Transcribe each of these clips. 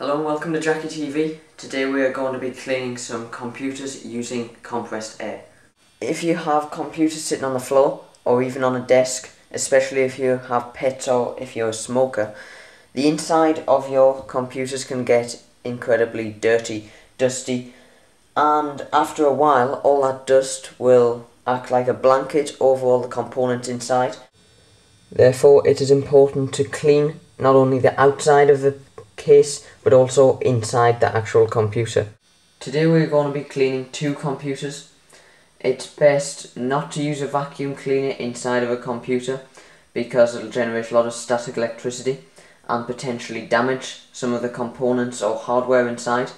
Hello and welcome to Jackie TV. Today we are going to be cleaning some computers using compressed air. If you have computers sitting on the floor or even on a desk, especially if you have pets or if you're a smoker, the inside of your computers can get incredibly dirty, dusty, and after a while all that dust will act like a blanket over all the components inside. Therefore it is important to clean not only the outside of the case but also inside the actual computer. Today we're going to be cleaning two computers. It's best not to use a vacuum cleaner inside of a computer because it'll generate a lot of static electricity and potentially damage some of the components or hardware inside.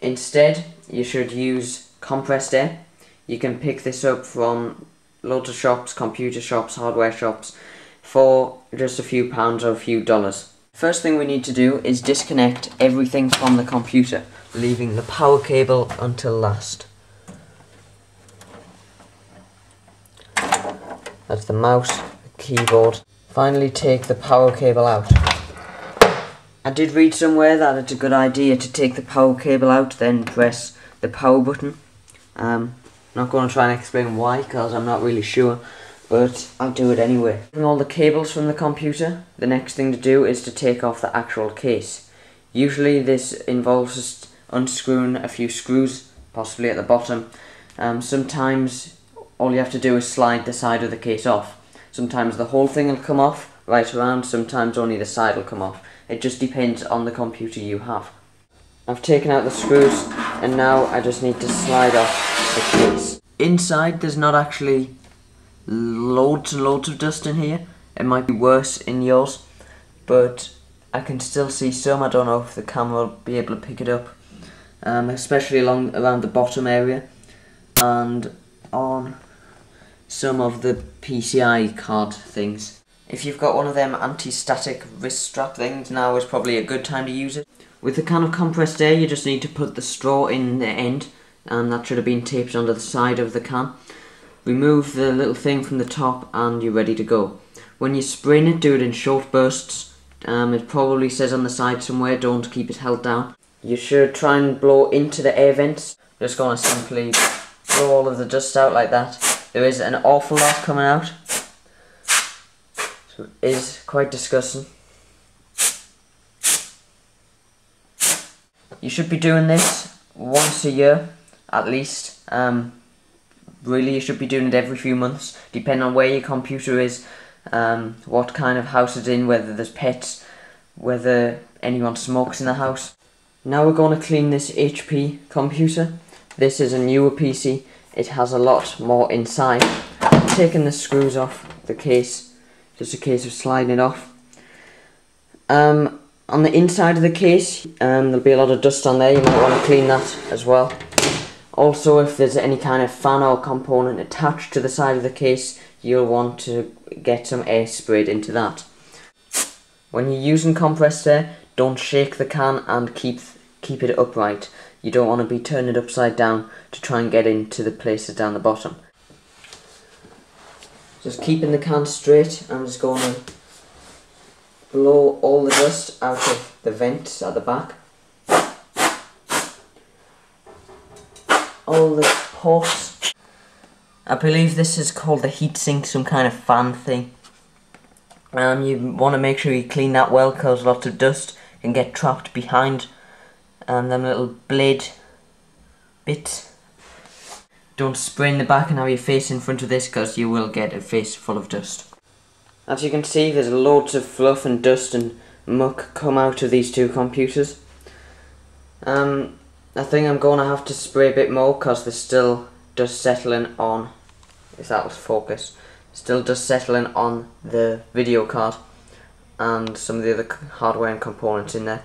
Instead you should use compressed air. You can pick this up from loads of shops, computer shops, hardware shops for just a few pounds or a few dollars. First thing we need to do is disconnect everything from the computer, leaving the power cable until last. That's the mouse, the keyboard. Finally take the power cable out. I did read somewhere that it's a good idea to take the power cable out then press the power button. I'm not going to try and explain why because I'm not really sure, but I'll do it anyway. Taking all the cables from the computer, the next thing to do is to take off the actual case. Usually this involves just unscrewing a few screws, possibly at the bottom. Sometimes all you have to do is slide the side of the case off. Sometimes the whole thing will come off right around, sometimes only the side will come off. It just depends on the computer you have. I've taken out the screws and now I just need to slide off the case. Inside there's not actually loads and loads of dust in here. It might be worse in yours, but I can still see some. I don't know if the camera will be able to pick it up, especially around the bottom area and on some of the PCI card things. If you've got one of them anti-static wrist strap things, now is probably a good time to use it. With the can of compressed air you just need to put the straw in the end, and that should have been taped under the side of the can. Remove the little thing from the top and you're ready to go. When you spray it, do it in short bursts. It probably says on the side somewhere, don't keep it held down. You should try and blow into the air vents. I'm just going to simply blow all of the dust out like that. There is an awful lot coming out, so it is quite disgusting. You should be doing this once a year, at least. Really, you should be doing it every few months, depending on where your computer is, what kind of house it's in, whether there's pets, whether anyone smokes in the house. Now we're going to clean this HP computer. This is a newer PC. It has a lot more inside. I've taken the screws off the case, just a case of sliding it off. On the inside of the case, there'll be a lot of dust on there. You might want to clean that as well. Also, if there's any kind of fan or component attached to the side of the case, you'll want to get some air sprayed into that. When you're using compressed air, don't shake the can and keep it upright. You don't want to be turning it upside down to try and get into the places down the bottom. Just keeping the can straight, I'm just going to blow all the dust out of the vents at the back. All the ports. I believe this is called the heatsink, some kind of fan thing. You want to make sure you clean that well because lots of dust can get trapped behind them little blade bits. Don't sprain the back and have your face in front of this because you will get a face full of dust. As you can see, there's loads of fluff and dust and muck come out of these two computers. I think I'm going to have to spray a bit more because there's still dust settling on, if that was focus, still dust settling on the video card and some of the other hardware and components in there.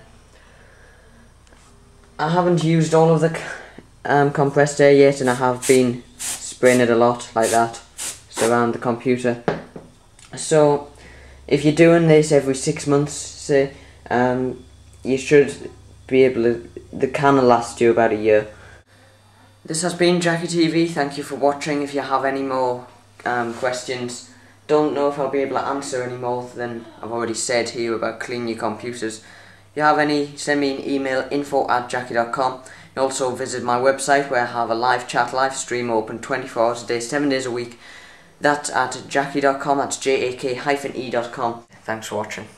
I haven't used all of the compressed air yet, and I have been spraying it a lot like that, just around the computer. So if you're doing this every 6 months, say, you should be able to, the can will last you about a year. This has been Jackie TV. Thank you for watching. If you have any more questions, don't know if I'll be able to answer any more than I've already said here about cleaning your computers, If you have any, send me an email, info@jak-e.com. You also visit my website where I have a live chat, live stream open 24 hours a day, 7 days a week. That's at jak-e.com, that's jak-e.com. Thanks for watching.